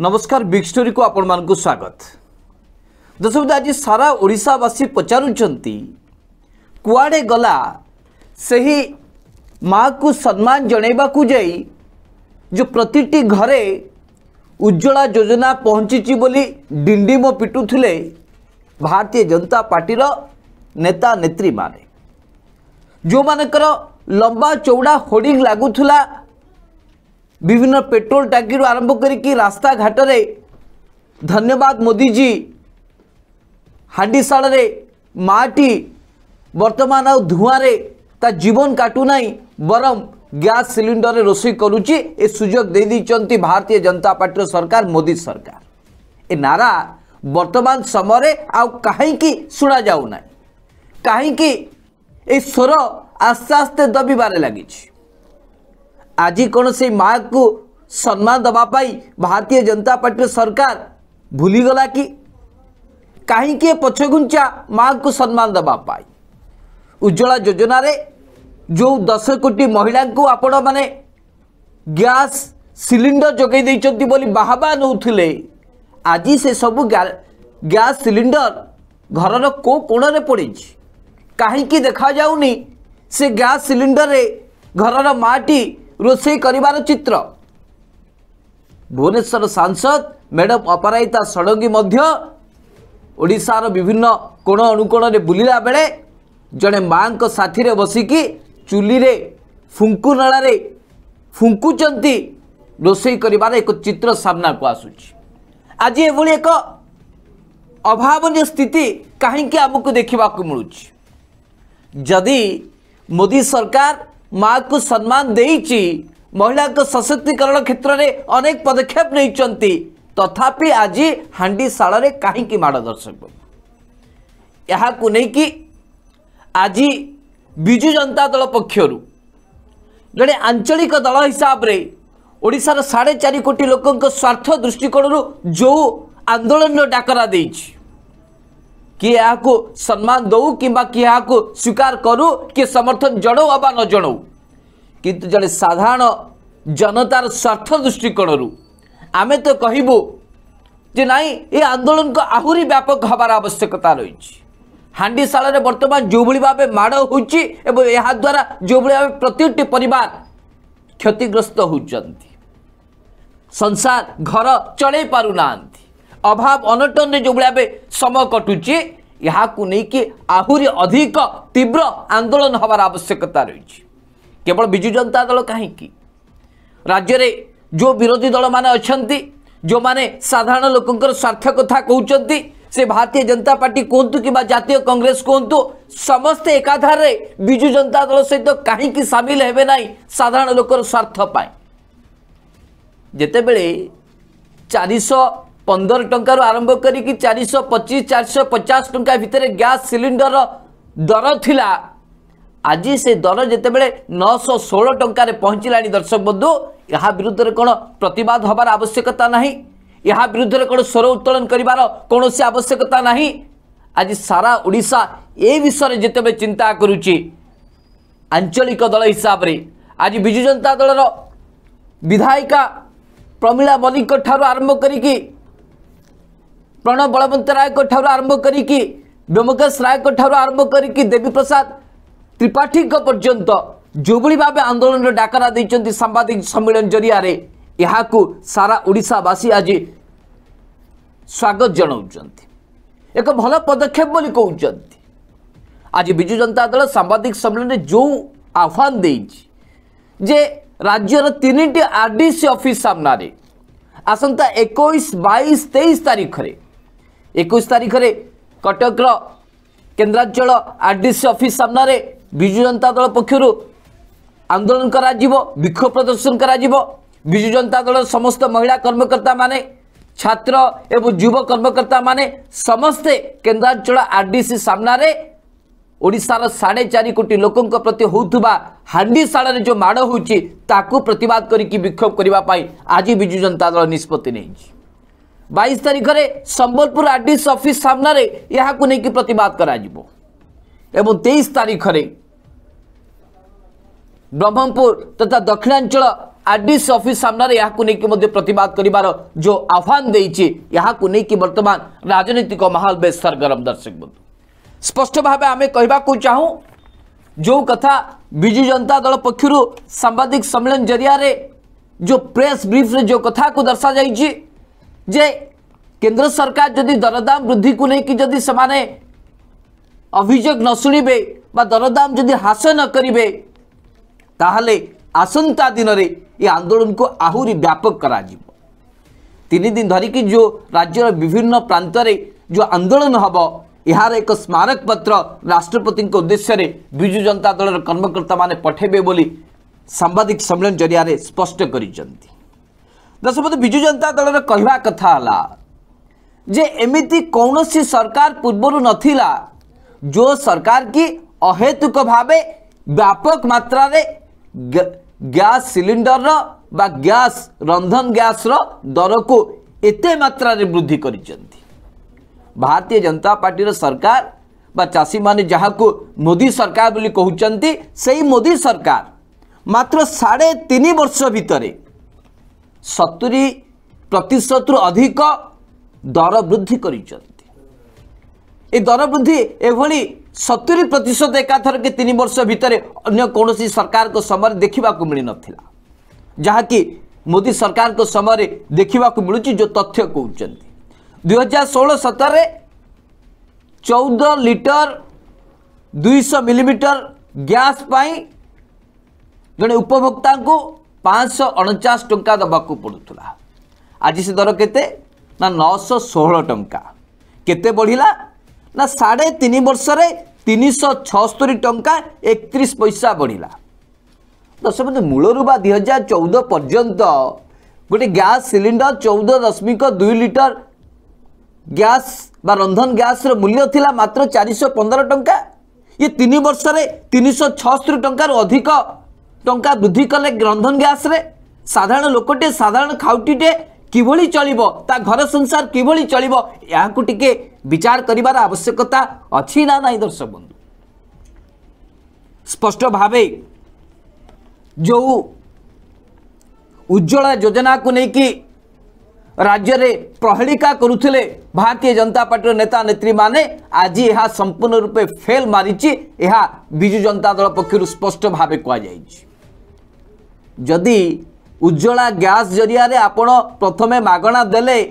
नमस्कार big story को आपण मानकु स्वागत। दर्शक आज सारा ओडिशावासी पचारुचंती कुआडे गला सही माँ को सम्मान जनेबा को जाई जो प्रतिटी घरे उज्ज्वला योजना पहुंची बोली डिंडी मो पिटुथिले भारतीय जनता पार्टी नेता नेत्री माने जो मानकर लंबा चौड़ा होर्डिंग लगुला विभिन्न पेट्रोल टैंकी आरंभ करी रास्ता घाट धन्यवाद मोदी जी हाडीशाड़ माटी वर्तमान आ धुआरे ता जीवन काटुना बरम गैस सिलिंडर रे रोषे करुची ए सुजोग दे दी भारतीय जनता पार्टी सरकार मोदी सरकार ए नारा वर्तमान समय आउ कहीं शुणा जाऊना कहीं स्वर आस्ते आस्ते दबिबारे लगी आज कौन से माँ को सम्मान दवापाई भारतीय जनता पार्टी सरकार भूलीगला कि कहीं पछघुंचा माँ को सम्मान दवापाई उज्ज्वला योजना रे जो 10 कोटी महिला को आपण माने गैस सिलिंडर जगै दैचंती बोली बाहबा नौथिले आज से सब गैस सिलिंडर घरर को कोण रे पड़ी कहीं देखा जाउनी से गैस सिलिंडर रे घरर माटी रोषे करिवार चित्र। भुवनेश्वर सांसद मैडम अपराजिता षडंगी ओडिशार विभिन्न कोण अनुकोण रे बुलिला बेले जड़े माँ को साथी रे बसिकी चुली रे फुंकु नला रे फुंकुचंती रोषे करिवार एक चित्र सामना को आसुची। आज एभली एक अभावनीय स्थिति कहीं आमको देखा मिलूँ जदि मोदी सरकार माँ को सम्मान देइची महिला को सशक्तिकरण क्षेत्र में अनेक पदक्षेप नहीं तथापि आज हांडीशाला रे कहीं माड़ दर्शक यहाँ को लेकिन आज विजु जनता दल पक्षर जड़े आंचलिक दल हिसाब रे ओडिशा रे 4.5 कोटी लोक स्वार्थ दृष्टिकोण जो आंदोलन डाकरा दे किए या सम्मान दौ कि स्वीकार करू किए समर्थन जनाऊ अबा न जनाऊ किंतु जड़े साधारण जनतार स्वार्थ दृष्टिकोण आमे तो कहबू जे नाई ये आंदोलन को आहुरी व्यापक हबार आवश्यकता रही। हांडीशाला रे वर्तमान जो भली भाव माड़ होइची एवं यहा द्वारा जो भली भाव प्रति परिवार क्षतिग्रस्त होउचंती संसार घर चले पारुनांती अभाव अनटन ने जो भाव समय कटुचे यहाँ को लेकिन आहुरी अधिक तीव्र आंदोलन हबार आवश्यकता रही। केवल विजु जनता दल कहीं राज्य रे जो विरोधी दल माने अच्छी जो माने साधारण लोकंकर स्वार्थ कथा कहते से भारतीय जनता पार्टी कहतु कि जातीय कांग्रेस कहतु समस्ते एकाधारे विजु जनता दल सहित कहीं सामिल हेबे ना साधारण लोकर स्वार्थ पाए जेतेबेले 415 टंकार आरंभ करी 425-450 टंका भितर गैस सिलिंडर दर थिला आज से दर जितेबले 916 टंकार पहुँचला दर्शक बंधु यहाँ विरुद्ध रे कौन प्रतिवाद हबार आवश्यकता नहीं यहाँ विरुद्ध रे कौन स्वर उत्तोलन करिवार कौन से आवश्यकता नहीं। आज सारा ओडिशा ए विषय जितेबले चिंता करुची आंचलिक दल हिसाब रे आज विजु जनता दलर विधायिका प्रमिला मल्लिक ठारू आरंभ करी प्रणव बलवंत राय ठार आरंभ करी व्योमकेश राय ठार आरंभ करी देवी प्रसाद त्रिपाठी पर्यंत जो भाव आंदोलन डाकरा देइचंती सांबादिक सम्मेलन जरिया रे यहाँ को सारा ओडिशावासी आज स्वागत जनाउचंती एक भल पदक्षेप बोली कहउचंती। आज विजु जनता दल सांबादिक सम्मेलन रे जो आह्वान देइची जे राज्यर 3टी आरडीसी ऑफिस सामना रे आसंता 21, 22, 23 तारीख रे कटक केन्द्रांचल आरडीसी ऑफिस सामना रे विजु जनता दल पक्षर आंदोलन करा जीवो विक्षोभ प्रदर्शन करा जीवो। विजु जनता दल समस्त महिला कर्मकर्ता माने छात्र एवं युवा कर्मकर्ता माने समस्ते केन्द्रांचल आरडीसी सामना रे ओडिशार 4.5 कोटी लोकों प्रति होउथुबा हांडीशाला जो माड़ होउची ताकू प्रतिवाद करिकि विक्षोभ करिवा पाई आज विजु जनता दल निष्पत्ति नेइची। 22 तारीख रे संबलपुर आरडीसी ऑफिस सामना रे यहा को नेकि प्रतिवाद करा जिवो एवं 23 तारीख रे ब्रह्मपुर तथा दक्षिणांचल आरडीसी ऑफिस सामने याकूक प्रतिवाद करिवार जो आह्वान देछि याकू नहीं कि बर्तमान राजनीतिक माहौल बे सरगरम। दर्शक बंधु, स्पष्ट भाव आम कहवाक चाहूँ जो कथा विजु जनता दल पक्षर सांबादिक सम्मेलन जरिया रे जो प्रेस ब्रीफ रे जो कथा को दर्शा जाइए जे केंद्र सरकार जदि दरदाम वृद्धि को लेकिन जदि से अभियोग न शुणे बा दरदाम जदि ह्रास न करे ताहले आसंता दिन रे ये आंदोलन को आहुरी व्यापक करा जीव। तीन दिन धरिकी जो राज्यर विभिन्न प्रांत रे जो आंदोलन हम यार एक स्मारक पत्र राष्ट्रपति उद्देश्य रे विजु जनता दल कर्मकर्ता माने पठेबे बोली सांबादिक सम्मेलन जरिया रे स्पष्ट करिसंती। दर्शक, विजु जनता दल कहवा कथा हला जे एमिति कौन सी सरकार पूर्वर नथिला जो सरकार की अहेतुक भावे व्यापक मात्रा रे गैस सिलिंडर बा गैस रंधन गैस दर को एते मात्रा रे वृद्धि करिसंती। भारतीय जनता पार्टी सरकार बा चाषी माने जहाँ को मोदी सरकार बोली कहउचंती सेही मोदी सरकार मात्र 3.5 वर्ष भितर 70% अधिक दर वृद्धि करिसंती। ए दर वृद्धि एभली 70% एकाथरके 3 वर्ष भितर अन्य कौन सी सरकार को समय देखा मिल नाला जहाँकि मोदी सरकार को समय देखा मिलूँ जो तथ्य कहते 2016-17 14 लिटर 200 मिलीमीटर गैस जड़े उपभोक्ता को 549 टंका दबाकू पड़ुला। आज से दर केते ना 916 टंका केते बढ़िला ना 3.5 वर्ष 376 टंका 31 पैसा बढ़िला। दर्शक बंधु, मूलरू बा 2014 पर्यंत गोटे गैस सिलिंडर 14.2 लिटर गैस बा रंधन गैस मूल्य थिला मात्र 415 टंका। ये 3 वर्ष 376 टंका अधिक टंका वृद्धि कले रंधन गैस रे साधारण लोकटे साधारण खाउटीटे किभली चलिबो ता घर संसार किभली चलिबो याकु टिके विचार करिवार आवश्यकता अछि ना नाही। दर्शक बंधु, स्पष्ट भावे जो उज्ज्वला योजना को लेकि राज्य रे प्रहलिका करुथिले भारतीय जनता पार्टी नेता नेत्री माने आज यह संपूर्ण रूपे फेल मारिछि। यह विजु जनता दल पक्षरु स्पष्ट भावे कहा जाइछि। जदि उज्ज्वला गैस जरिया रे आपण प्रथमे मागणा देले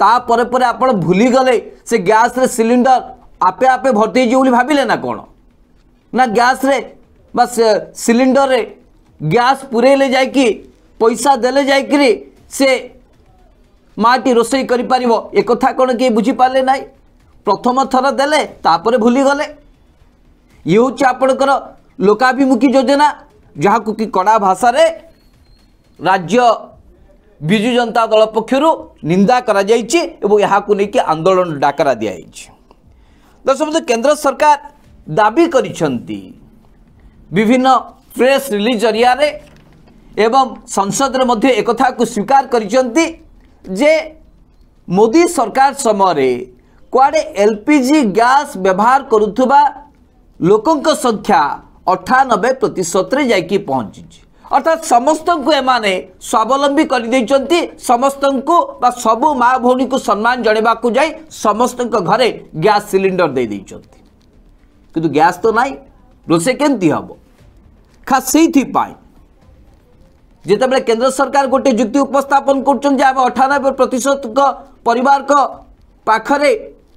ता परे परे आपण भूली गले से गैस रे सिलिंडर आपे आपे भर्ती होइजे बोली भाबिले ना कोन ना गैस रे बस सिलिंडर रे गैस पुरेले जाय कि पैसा देले जाय कि से माटी रोसई करि पारिबो ए कथा कोन के बुझी पाले नाई। प्रथम थर देले तापर भूली गले। ये होछि आपणकर लोकाभिमुखी योजना जहाँ को कि कड़ा भाषा रे राज्य विजु जनता दल पक्षरु निंदा करा जाइछि एवं यहाँ को लेके आंदोलन डाकरा दिया जाइछि। दर्शक, केंद्र सरकार दाबी करिसंती विभिन्न प्रेस रिलीज जरिया रे एवं संसद रे मध्ये ए कथा को स्वीकार करिसंती जे मोदी सरकार समय कुआडे एलपीजी गैस व्यवहार करुवा लोकों संख्या 98% जाकि पहुँची अर्थात समस्त को एमाने स्वावलंबी करदे समस्त को बा सबू माँ भौणी को सम्मान जणवाक जाई समस्त घरे गैस सिलिंडर दे देइचंती किंतु गैस तो नाई रोसे केमती हम। खास से जितेबाला केंद्र सरकार गोटे युक्ति उपस्थापन कर 98% परिवार को पाखरे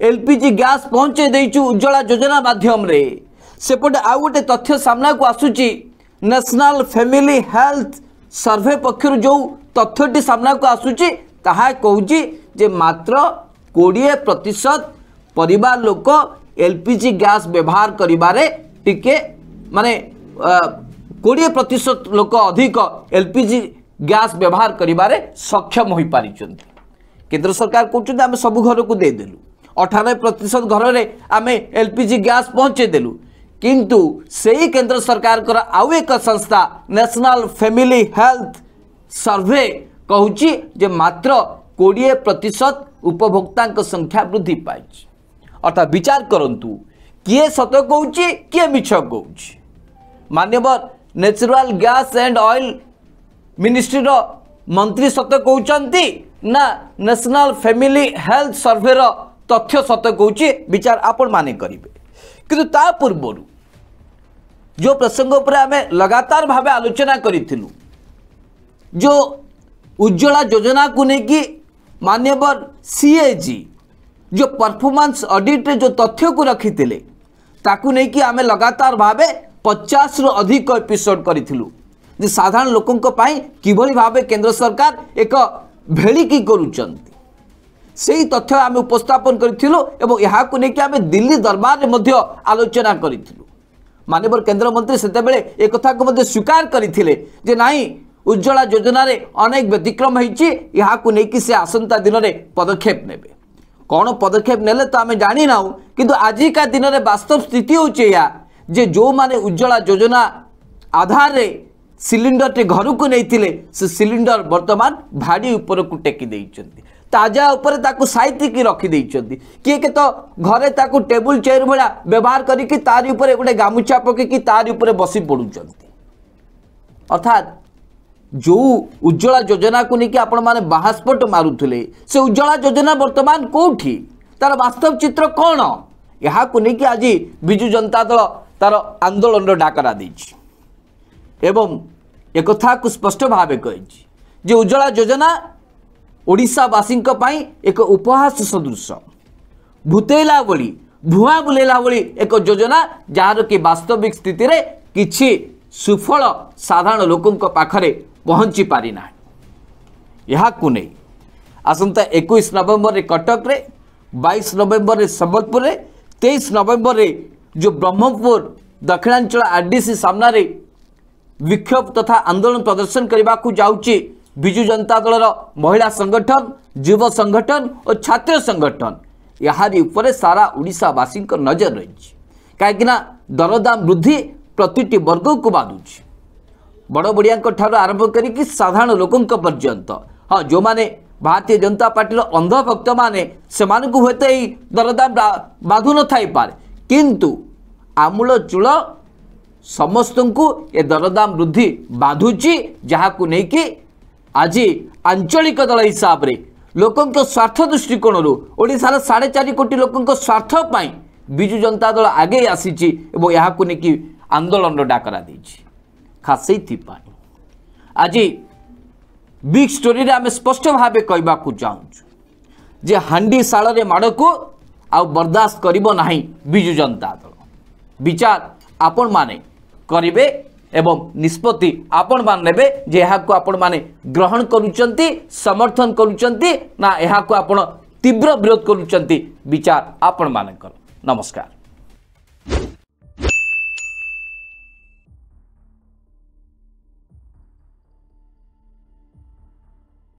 एलपीजी गैस पहुँचे देचु उज्ज्वला योजना माध्यम रे सेपटे आउ गोटे तथ्य सामना को आसुची नेशनल फैमिली हेल्थ सर्वे पक्षर जो तथ्यटी सामना को आसुची ताहा कहूची जे मात्र 20% परिवार लोक एलपीजी गैस व्यवहार करिबारे टिके माने 20% लोक अधिक एलपीजी गैस व्यवहार करिबारे सक्षम हो पारि। केंद्र सरकार कहते आम सब घर को देदेलु 98% घर में आम एलपीजी गैस पहुँचे देलु किंतु सही केंद्र सरकार कर आउ एक संस्था नेशनल फैमिली हेल्थ सर्वे कहूची जे मात्र 20% उपभोक्ता संख्या वृद्धि पाई। अर्थात विचार करंतु किए सत कहूची किए मिछ कहूची। मान्यवर natural gas and oil ministry मंत्री सत कहते ना नेशनल फैमिली हेल्थ सर्वे तथ्य सत कहे विचार आपण माने करेंगे। किंतु ता पूर्व जो प्रसंग पर आमे लगातार भाव आलोचना करूँ जो उज्ज्वला योजना को लेकिन मान्यवर सीएजी जो परफॉर्मेंस ऑडिट जो तथ्य को रखी ताकू नहीं आमे लगातार भाव 50 रो अधिक एपिसोड करूँ जे साधारण लोकों को पाई किभली भावे केंद्र सरकार एक भेड़िकी करुचंती सेही तथ्य आम उपस्थापन करूँ एवं यहाँ को लेकिन आम दिल्ली दरबार में आलोचना करूँ। माननीय केंद्र मंत्री सेते बेले एक कथा को स्वीकार करथिले जे नाही उज्ज्वला योजना रे अनेक व्यतिक्रम होईची यहाँ को लेकिन से आसंता दिन में पदक्षेप नेबे कौन पदक्षेप नेले तो आम जानी ना किंतु आजिका दिन में वास्तव स्थिति होचे जो माने उज्ज्वला योजना आधार रे सिलिंडर टे घर को नहीं से सिलिंडर बर्तमान भाड़ी उपर को टेकी ताजा उपर ताकू साइतिक रखी किए के तो घरे ताकू टेबुल चेयर भाया व्यवहार करी तारी ऊपर गोटे गामुछा पकई तारी ऊपर बसी पड़ुं। अर्थात जो उज्ज्वला योजना को लेकिन आपण माने बाहास्पट मारुले से उज्ज्वला योजना बर्तमान कौटी तार वास्तव चित्र कौन यहाँ को लेकिन आज विजु जनता दल तार आंदोलन डाकरा देछि एवं एक कथा को स्पष्ट भाव कही जे उज्ज्वला योजना ओडिशावासी एक उपहास सदृश भूतेला भली भुआ बुलेला भली एक योजना जार कि वास्तविक स्थिति रे किछि सुफल साधारण लोकों पाखरे पहुँची पारी ना। यह नहीं आसंता 21 नवेम्बर रे कटक रे 22 नवेम्बर रे संबलपुर रे 23 नवेम्बर रे जो ब्रह्मपुर दक्षिणांचल आरडीसी सामना रे विक्षोभ तथा आंदोलन प्रदर्शन करने को जाऊँगी विजु जनता दल महिला संगठन युवा संगठन और छात्र संगठन यारी उपर सारा ओडिशावासी नजर रही कहीं दरदाम वृद्धि प्रति वर्ग को बाधुची बड़ बड़िया ठार आरंभ करी साधारण लोकों पर्यंत। हाँ जो माने भारतीय जनता पार्टी अंधभक्त माने से हे तो यही दरदाम बाधु न थाई पारे किंतु आमूल चूल समस्त को ये दरदाम वृद्धि बाधुची जहाँ को लेकिन आज आंचलिक दल हिसाब से लोकों स्वार्थ दृष्टिकोण ओडिशार 4.5 कोटी लोकों स्वार्थ पाई विजु जनता दल आगे आसी यहाँ को लेकिन आंदोलन डाकरा देछि। खास से आज बिग स्टोरी रे आम स्पष्ट भाव कहवा चाहूँ जे हांडी साल माड़ को आउ बर्दाश्त करिबो नाही विजु जनता दल। विचार आपण माने करिबे एवं निष्पत्ति आपण मान नेबे जे यहाको आपण माने ग्रहण करूचंती समर्थन करूचंती ना यहाको आपण तीव्र विरोध करूचंती। विचार आपण माने कर। नमस्कार।